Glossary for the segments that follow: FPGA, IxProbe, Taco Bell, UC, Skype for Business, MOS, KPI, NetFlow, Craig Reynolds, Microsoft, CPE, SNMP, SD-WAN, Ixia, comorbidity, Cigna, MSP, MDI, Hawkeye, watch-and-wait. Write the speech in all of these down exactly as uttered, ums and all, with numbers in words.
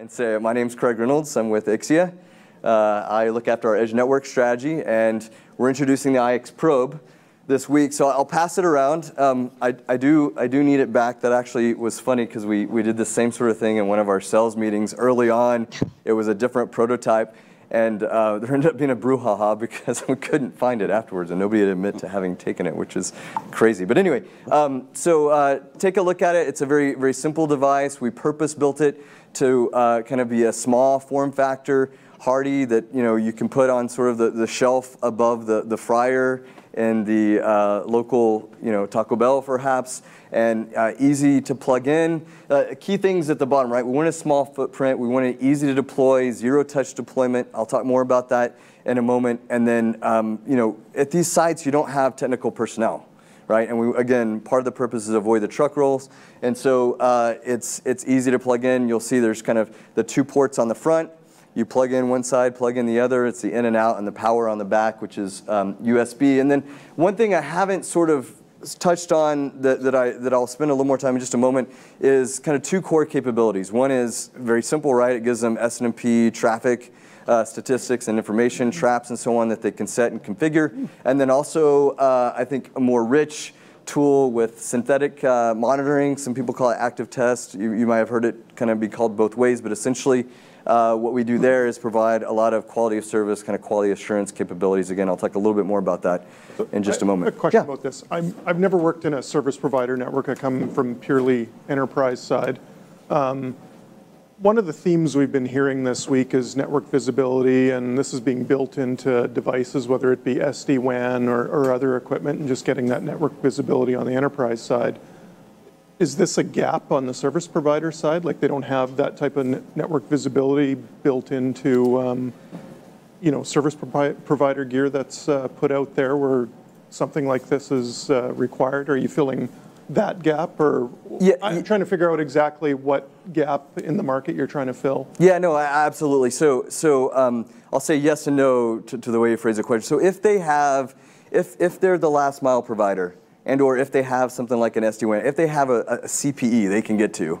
And so my name's Craig Reynolds. I'm with Ixia. Uh, I look after our edge network strategy, and we're introducing the IxProbe this week. So I'll pass it around. Um, I, I do I do need it back. That actually was funny because we we did the same sort of thing in one of our sales meetings early on. It was a different prototype, and uh, there ended up being a brouhaha because we couldn't find it afterwards, and nobody would admit to having taken it, which is crazy. But anyway, um, so uh, take a look at it. It's a very very simple device. We purpose built it to uh, kind of be a small form factor, hardy, that you know you can put on sort of the, the shelf above the, the fryer in the uh, local you know Taco Bell perhaps, and uh, easy to plug in. Uh, key things at the bottom, right? We want a small footprint. We want it easy to deploy, zero touch deployment. I'll talk more about that in a moment. And then um, you know at these sites you don't have technical personnel. Right? And we, again, part of the purpose is to avoid the truck rolls. And so uh, it's, it's easy to plug in. You'll see there's kind of the two ports on the front. You plug in one side, plug in the other. It's the in and out and the power on the back, which is um, U S B. And then one thing I haven't sort of touched on that, that, I, that I'll spend a little more time in just a moment is kind of two core capabilities. One is very simple, right? It gives them S N M P traffic Uh, statistics and information, traps and so on that they can set and configure. And then also, uh, I think, a more rich tool with synthetic uh, monitoring. Some people call it active test. You, you might have heard it kind of be called both ways, but essentially uh, what we do there is provide a lot of quality of service, kind of quality assurance capabilities. Again, I'll talk a little bit more about that in just a moment. I have a question yeah. about this. I'm, I've never worked in a service provider network. I come from purely enterprise side. Um, One of the themes we've been hearing this week is network visibility, and this is being built into devices, whether it be S D WAN or, or other equipment, and just getting that network visibility on the enterprise side. Is this a gap on the service provider side? Like they don't have that type of ne- network visibility built into um, you know, service pro- provider gear that's uh, put out there where something like this is uh, required? Are you feeling that gap, or yeah, I'm trying to figure out exactly what gap in the market you're trying to fill? Yeah, no, absolutely. So, so um, I'll say yes and no to, to the way you phrase the question. So, if they have, if if they're the last mile provider, and or if they have something like an S D WAN, if they have a, a C P E they can get to,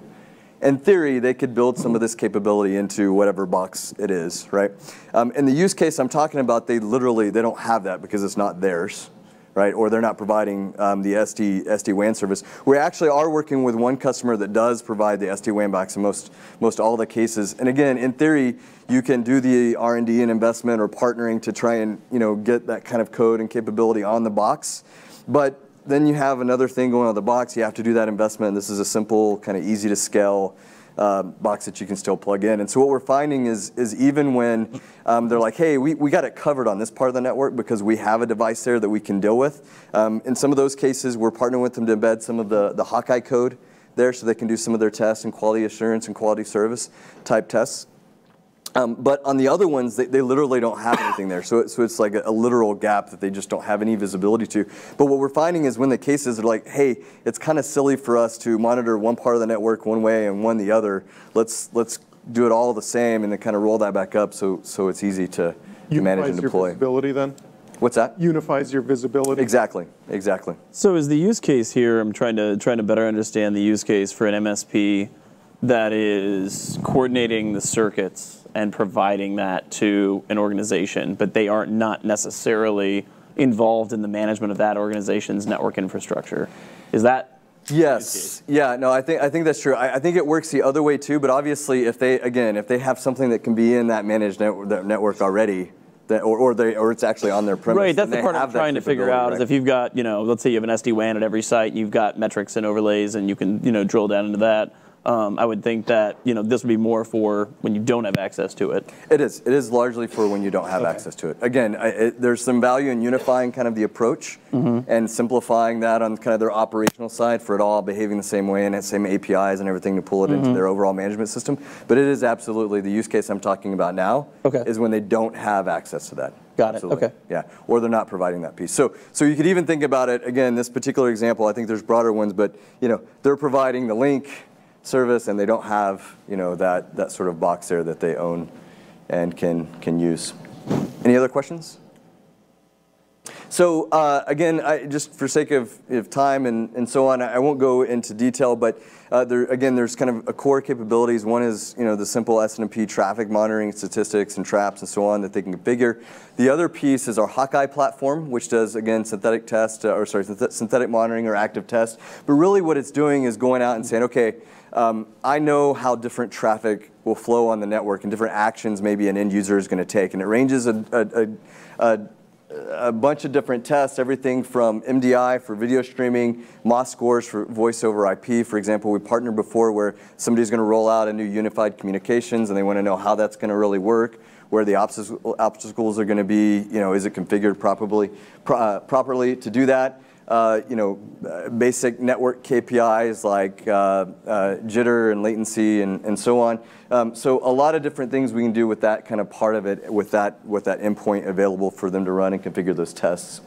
in theory, they could build some of this capability into whatever box it is, right? Um, in the use case I'm talking about, they literally they don't have that because it's not theirs. Right, or they're not providing um, the S D S D WAN service. We actually are working with one customer that does provide the S D WAN box in most most all the cases. And again, in theory, you can do the R and D and investment or partnering to try and you know get that kind of code and capability on the box. But then you have another thing going on the box. You have to do that investment. This is a simple, kind of easy to scale Uh, box that you can still plug in. And so what we're finding is is even when um, they're like, hey, we, we got it covered on this part of the network because we have a device there that we can deal with. Um, in some of those cases, we're partnering with them to embed some of the, the Hawkeye code there so they can do some of their tests and quality assurance and quality service type tests. Um, but on the other ones, they, they literally don't have anything there. So, it, so it's like a, a literal gap that they just don't have any visibility to. But what we're finding is when the cases are like, hey, it's kind of silly for us to monitor one part of the network one way and one the other. Let's let's do it all the same and then kind of roll that back up so so it's easy to, to manage and deploy. Unifies your visibility then? What's that? Unifies your visibility. Exactly, exactly. So is the use case here, I'm trying to trying to better understand the use case for an M S P that is coordinating the circuits and providing that to an organization, but they are not necessarily involved in the management of that organization's network infrastructure. Is that? Yes. Yeah. No. I think I think that's true. I, I think it works the other way too. But obviously, if they again, if they have something that can be in that managed network, that network already, that or or they or it's actually on their premise. Right. That's the part I'm trying to figure out. Right? Is if you've got you know, let's say you have an S D WAN at every site, you've got metrics and overlays, and you can you know drill down into that. Um, I would think that you know this would be more for when you don't have access to it. It is. It is largely for when you don't have okay. access to it. Again, I, it, there's some value in unifying kind of the approach mm-hmm. and simplifying that on kind of their operational side for it all behaving the same way and the same A P Is and everything to pull it mm-hmm. into their overall management system. But it is absolutely the use case I'm talking about now okay. is when they don't have access to that. Got it. Absolutely. Okay. Yeah. Or they're not providing that piece. So, so you could even think about it again. This particular example, I think there's broader ones, but you know they're providing the link service and they don't have you know that that sort of box there that they own and can can use. Any other questions? So uh, again, I, just for sake of, of time and, and so on, I won't go into detail, but uh, there, again, there's kind of a core capabilities. One is you know the simple S N M P traffic monitoring statistics and traps and so on that they can configure. The other piece is our Hawkeye platform, which does, again, synthetic test, uh, or sorry, synth synthetic monitoring or active test. But really what it's doing is going out and saying, okay, Um, I know how different traffic will flow on the network and different actions maybe an end user is going to take. And it ranges a, a, a, a, a bunch of different tests, everything from M D I for video streaming, M O S scores for voice over I P. For example, we partnered before where somebody's going to roll out a new unified communications and they want to know how that's going to really work, where the obstacles are going to be, you know, is it configured properly, pro uh, properly to do that. Uh, you know, basic network K P Is like uh, uh, jitter and latency and, and so on. Um, so a lot of different things we can do with that kind of part of it, with that with that endpoint available for them to run and configure those tests.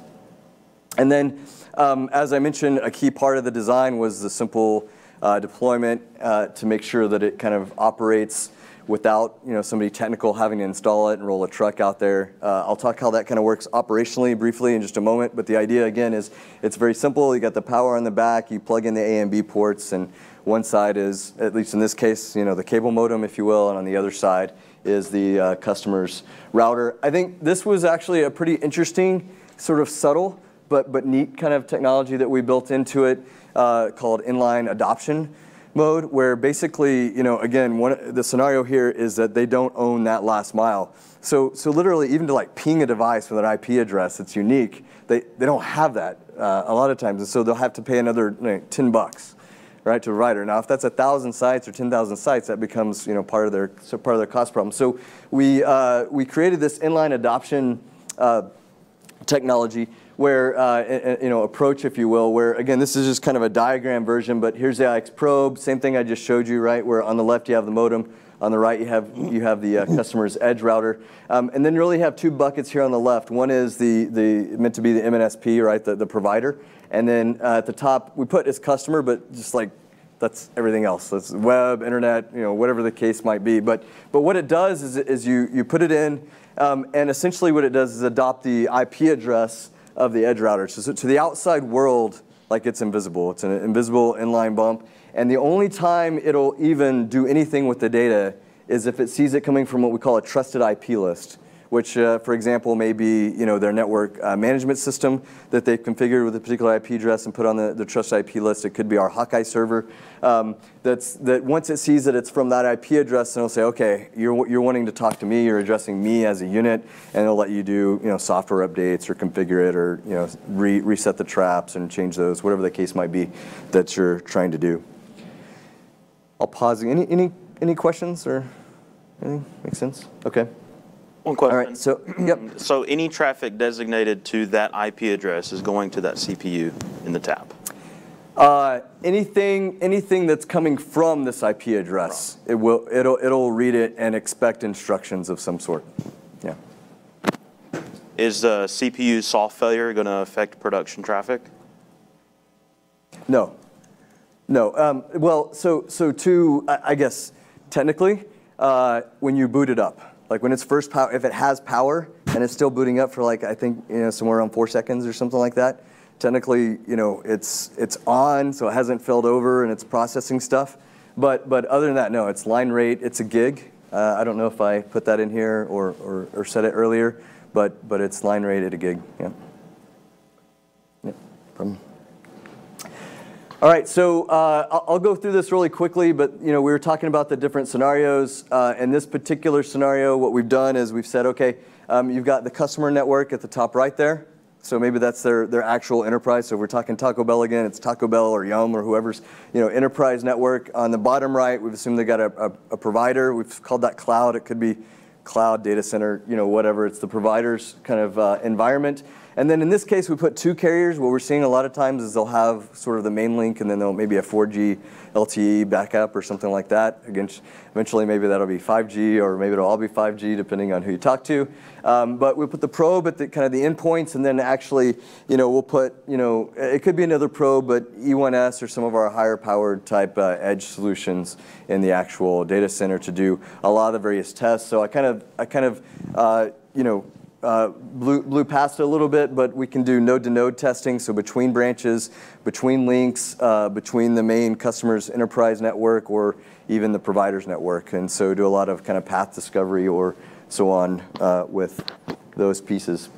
And then, um, as I mentioned, a key part of the design was the simple uh, deployment uh, to make sure that it kind of operates without you know somebody technical having to install it and roll a truck out there. Uh, I'll talk how that kind of works operationally briefly in just a moment, but the idea again is it's very simple. You got the power on the back, you plug in the A and B ports, and one side is, at least in this case, you know the cable modem, if you will, and on the other side is the uh, customer's router. I think this was actually a pretty interesting, sort of subtle, but, but neat kind of technology that we built into it uh, called inline adoption mode, where basically, you know, again, one, the scenario here is that they don't own that last mile. So, so literally, even to like ping a device with an I P address that's unique, they, they don't have that uh, a lot of times. And so they'll have to pay another you know, ten bucks, right, to a provider. Now, if that's one thousand sites or ten thousand sites, that becomes, you know, part of their, so part of their cost problem. So we, uh, we created this inline adoption uh, technology where, uh, you know, approach, if you will, where, again, this is just kind of a diagram version, but here's the IxProbe, same thing I just showed you, right, where on the left you have the modem, on the right you have, you have the uh, customer's edge router. Um, and then you really have two buckets here on the left. One is the, the meant to be the M N S P, right, the, the provider. And then uh, at the top, we put as customer, but just like, that's everything else. That's web, internet, you know, whatever the case might be. But, but what it does is, is you, you put it in, um, and essentially what it does is adopt the I P address of the edge router. So, so to the outside world, like it's invisible. It's an invisible inline bump. And the only time it'll even do anything with the data is if it sees it coming from what we call a trusted I P list, which, uh, for example, may be you know, their network uh, management system that they've configured with a particular I P address and put on the, the trusted I P list. It could be our Hawkeye server. Um, that's, that once it sees that it's from that I P address, then it'll say, okay, you're, you're wanting to talk to me, you're addressing me as a unit, and it'll let you do you know, software updates or configure it or you know, re reset the traps and change those, whatever the case might be that you're trying to do. I'll pause. Any, any, any questions or anything? Makes sense? Okay. One question. All right, so, yep. So any traffic designated to that I P address is going to that C P U in the tap? Uh, anything, anything that's coming from this I P address, it will, it'll, it'll read it and expect instructions of some sort. Yeah. Is the C P U soft failure going to affect production traffic? No, no. Um, well, so so to I, I guess technically, uh, when you boot it up. Like when it's first power, if it has power and it's still booting up for like I think you know somewhere around four seconds or something like that, technically you know it's it's on, so it hasn't filled over and it's processing stuff. But but other than that, no, it's line rate. It's a gig. Uh, I don't know if I put that in here or, or or said it earlier, but but it's line rate at a gig. Yeah. Yeah. Problem. All right, so uh, I'll go through this really quickly, but you know we were talking about the different scenarios. Uh, in this particular scenario, what we've done is we've said, okay, um, you've got the customer network at the top right there. So maybe that's their their actual enterprise. So if we're talking Taco Bell again, it's Taco Bell or Yum or whoever's you know enterprise network. On the bottom right, we've assumed they got a, a, a provider. We've called that cloud. It could be cloud data center, you know whatever. It's the provider's kind of uh, environment. And then in this case, we put two carriers. What we're seeing a lot of times is they'll have sort of the main link and then they'll maybe a four G L T E backup or something like that. Again, eventually maybe that'll be five G or maybe it'll all be five G depending on who you talk to. Um, but we'll put the probe at the kind of the endpoints and then actually, you know, we'll put, you know, it could be another probe, but E one S or some of our higher powered type uh, edge solutions in the actual data center to do a lot of the various tests. So I kind of, I kind of, uh, you know, uh, blew, blew past it a little bit, but we can do node-to-node testing, so between branches, between links, uh, between the main customer's enterprise network or even the provider's network, and so do a lot of kind of path discovery or so on uh, with those pieces.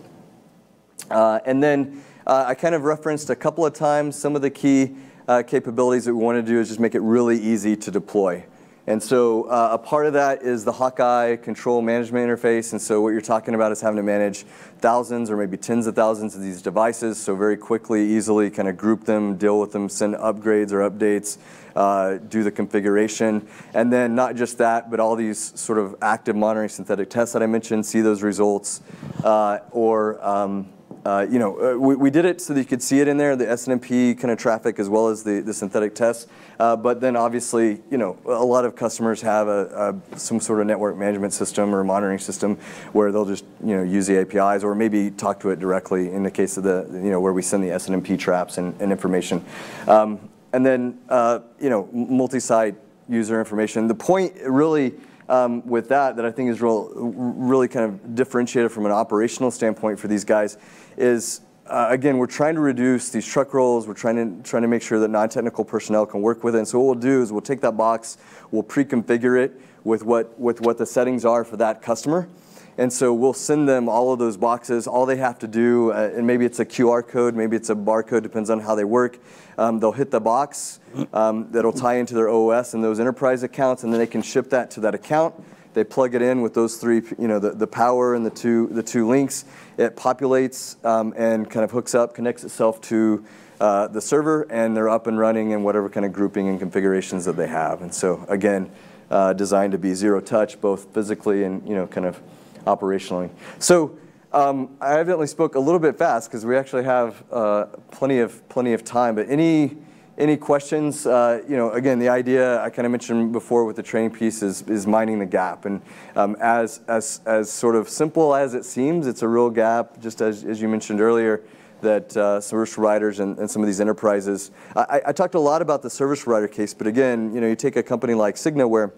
Uh, and then uh, I kind of referenced a couple of times some of the key uh, capabilities that we want to do is just make it really easy to deploy. And so uh, a part of that is the Hawkeye control management interface. And so what you're talking about is having to manage thousands or maybe tens of thousands of these devices. So very quickly, easily kind of group them, deal with them, send upgrades or updates, uh, do the configuration. And then not just that, but all these sort of active monitoring synthetic tests that I mentioned, see those results. Uh, or um, uh, you know, we, we did it so that you could see it in there, the S N M P kind of traffic as well as the, the synthetic tests. Uh, but then obviously, you know, a lot of customers have a, a, some sort of network management system or monitoring system where they'll just, you know, use the A P Is or maybe talk to it directly in the case of the, you know, where we send the S N M P traps and, and information. Um, and then, uh, you know, multi-site user information. The point really um, with that that I think is real, really kind of differentiated from an operational standpoint for these guys is, Uh, again, we're trying to reduce these truck rolls. We're trying to, trying to make sure that non-technical personnel can work with it. And so what we'll do is we'll take that box, we'll pre-configure it with what, with what the settings are for that customer. And so we'll send them all of those boxes. All they have to do, uh, and maybe it's a Q R code, maybe it's a barcode, depends on how they work. Um, they'll hit the box um, that'll tie into their O S and those enterprise accounts, and then they can ship that to that account. They plug it in with those three, you know, the, the power and the two, the two links. It populates um, and kind of hooks up, connects itself to uh, the server, and they're up and running in whatever kind of grouping and configurations that they have. And so, again, uh, designed to be zero touch, both physically and, you know, kind of operationally. So um, I evidently spoke a little bit fast because we actually have uh, plenty of plenty of time. But any. Any questions? Uh, you know, again, the idea I kind of mentioned before with the training piece is, is mining the gap. And um, as, as, as sort of simple as it seems, it's a real gap, just as, as you mentioned earlier, that uh, service providers and, and some of these enterprises. I, I talked a lot about the service provider case, but again, you know, you take a company like Cigna where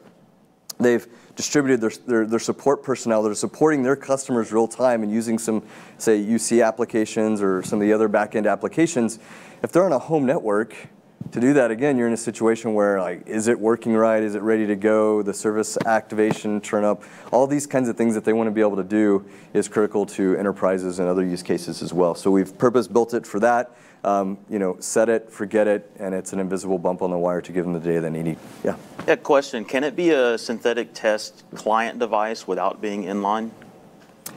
they've distributed their, their, their support personnel that are supporting their customers real time and using some, say, U C applications or some of the other back-end applications. If they're on a home network, to do that, again, you're in a situation where, like, is it working right? Is it ready to go? The service activation, turn up, all these kinds of things that they want to be able to do is critical to enterprises and other use cases as well. So we've purpose-built it for that. Um, you know, set it, forget it, and it's an invisible bump on the wire to give them the data they need. Yeah. Yeah, question. Can it be a synthetic test client device without being inline?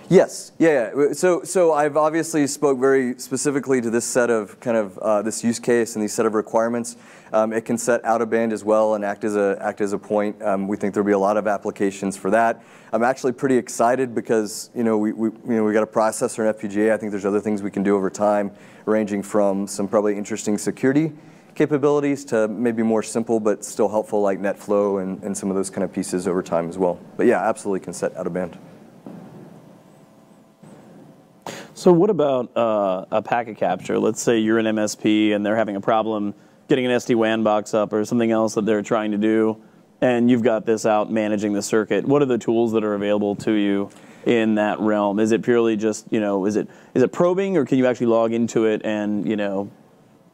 Yes. Yeah. yeah. So, so I've obviously spoke very specifically to this set of kind of uh, this use case and these set of requirements. Um, it can set out of band as well and act as a act as a point. Um, we think there'll be a lot of applications for that. I'm actually pretty excited because you know we we you know we got a processor and F P G A. I think there's other things we can do over time, ranging from some probably interesting security capabilities to maybe more simple but still helpful like NetFlow and and some of those kind of pieces over time as well. But yeah, absolutely can set out of band. So what about uh, a packet capture? Let's say you're an M S P and they're having a problem getting an S D WAN box up or something else that they're trying to do, and you've got this out managing the circuit. What are the tools that are available to you in that realm? Is it purely just, you know, is it is it probing, or can you actually log into it and, you know,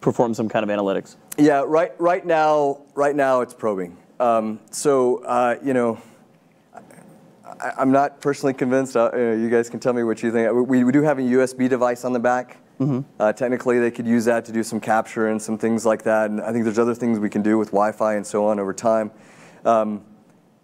perform some kind of analytics? Yeah, right. Right now, right now it's probing. Um, so uh, you know. I'm not personally convinced. Uh, you guys can tell me what you think. We, we do have a U S B device on the back. Mm-hmm. uh, technically, they could use that to do some capture and some things like that. And I think there's other things we can do with Wi-Fi and so on over time. Um,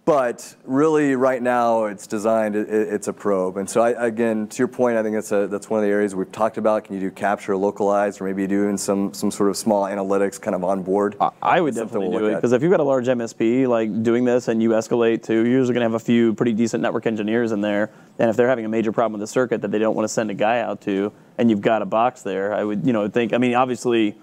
but really, right now, it's designed. It, it's a probe. And so, I, again, to your point, I think that's a that's one of the areas we've talked about. Can you do capture localized, or maybe doing some some sort of small analytics kind of on board? I would definitely do it, because if you've got a large M S P like doing this, and you escalate to, you're usually going to have a few pretty decent network engineers in there. And if they're having a major problem with the circuit that they don't want to send a guy out to, and you've got a box there, I would you know think. I mean, obviously.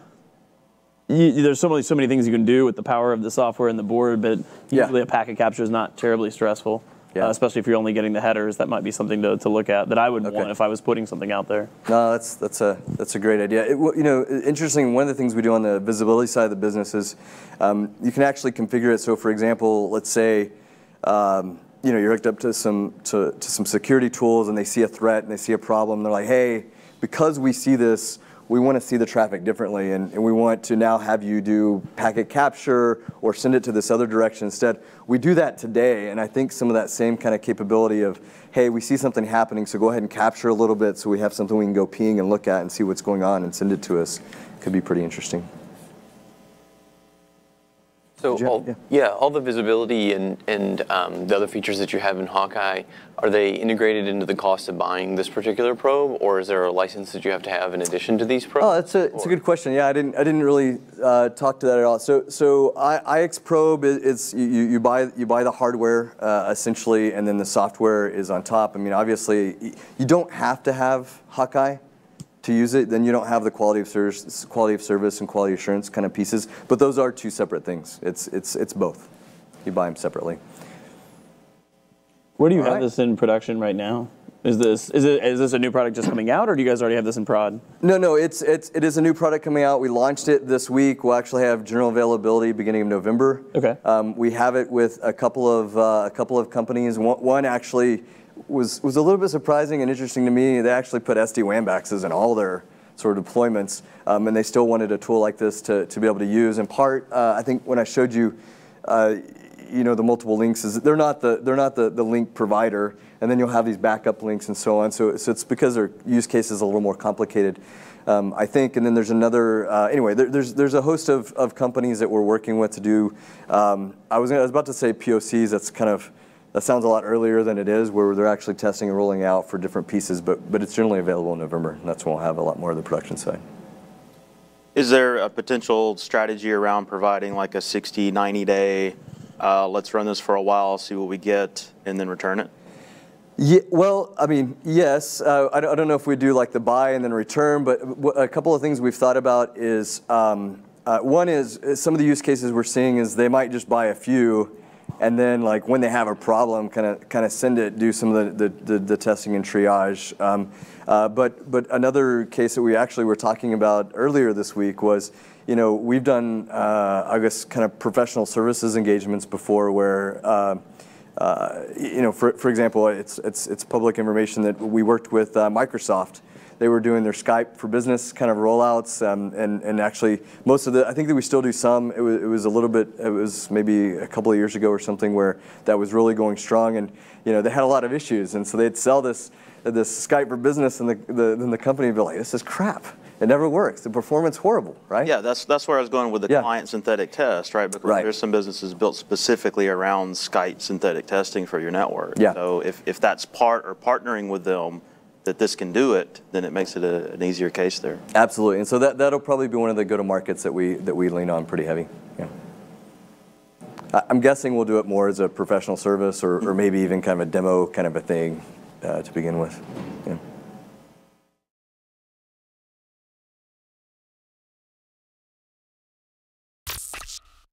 You, there's so many, so many things you can do with the power of the software and the board, but usually yeah. a packet capture is not terribly stressful, yeah. uh, especially if you're only getting the headers. That might be something to, to look at that I would okay. want if I was putting something out there. No, that's that's a that's a great idea. It, you know, interesting. One of the things we do on the visibility side of the business is um, you can actually configure it. So, for example, let's say um, you know, you're hooked up to some to, to some security tools, and they see a threat and they see a problem. And they're like, hey, because we see this, we want to see the traffic differently, and, and we want to now have you do packet capture or send it to this other direction instead. We do that today, and I think some of that same kind of capability of, hey, we see something happening, so go ahead and capture a little bit so we have something we can go peeing and look at and see what's going on and send it to us could be pretty interesting. So all, yeah. yeah, all the visibility and, and um, the other features that you have in Hawkeye, are they integrated into the cost of buying this particular probe, or is there a license that you have to have in addition to these probes? Oh, that's a, it's a good question. Yeah, I didn't I didn't really uh, talk to that at all. So so I, IxProbe, it's you, you buy you buy the hardware uh, essentially, and then the software is on top. I mean, obviously, you don't have to have Hawkeye to use it. Then you don't have the quality of service, quality of service, and quality assurance kind of pieces. But those are two separate things. It's it's it's both. You buy them separately. Where do you All have right. this in production right now? Is this is it is this a new product just coming out, or do you guys already have this in prod? No, no, it's it's it is a new product coming out. We launched it this week. We'll actually have general availability beginning of November. Okay. Um, we have it with a couple of uh, a couple of companies. One, one actually. was was a little bit surprising and interesting to me. They actually put S D WAN boxes in all their sort of deployments, um, and they still wanted a tool like this to, to be able to use. In part, uh, I think when I showed you, uh, you know, the multiple links, is they're not the they're not the, the link provider, and then you'll have these backup links and so on. So so it's because their use case is a little more complicated, um, I think. And then there's another uh, anyway. There, there's there's a host of of companies that we're working with to do. Um, I was I was about to say P O Cs. That's kind of That sounds a lot earlier than it is, where they're actually testing and rolling out for different pieces, but, but it's generally available in November, and that's when we'll have a lot more of the production side. Is there a potential strategy around providing like a sixty, ninety day, uh, let's run this for a while, see what we get, and then return it? Yeah, well, I mean, yes. Uh, I, don't, I don't know if we do like the buy and then return, but a couple of things we've thought about is, um, uh, one is some of the use cases we're seeing is they might just buy a few, and then, like when they have a problem, kind of, kind of send it, do some of the the, the, the testing and triage. Um, uh, but, but another case that we actually were talking about earlier this week was, you know, we've done, uh, I guess, kind of professional services engagements before, where, uh, uh, you know, for for example, it's it's it's public information that we worked with uh, Microsoft. They were doing their Skype for Business kind of rollouts, um, and and actually most of the, I think that we still do some. It was, it was a little bit, it was maybe a couple of years ago or something where that was really going strong, and you know they had a lot of issues, and so they'd sell this this Skype for Business, and the the, and the company would be like, this is crap. It never works. The performance horrible, right? Yeah, that's that's where I was going with the yeah. client synthetic test, right? Because right. there's some businesses built specifically around Skype synthetic testing for your network. Yeah. So if if that's part or partnering with them, that this can do it, then it makes it a, an easier case there. Absolutely, and so that that'll probably be one of the go-to markets that we that we lean on pretty heavy. Yeah, I, I'm guessing we'll do it more as a professional service, or, or maybe even kind of a demo kind of a thing uh, to begin with. Yeah.